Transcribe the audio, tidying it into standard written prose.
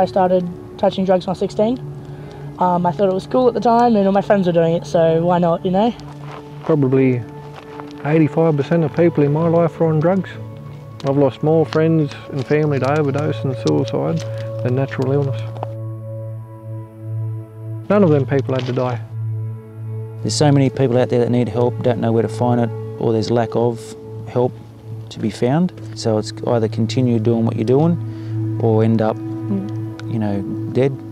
I started touching drugs when I was 16. I thought it was cool at the time, and all my friends were doing it, so why not, you know? Probably 85% of people in my life are on drugs. I've lost more friends and family to overdose and suicide than natural illness. None of them people had to die. There's so many people out there that need help, don't know where to find it, or there's lack of help to be found. So it's either continue doing what you're doing or end up, you know, dead.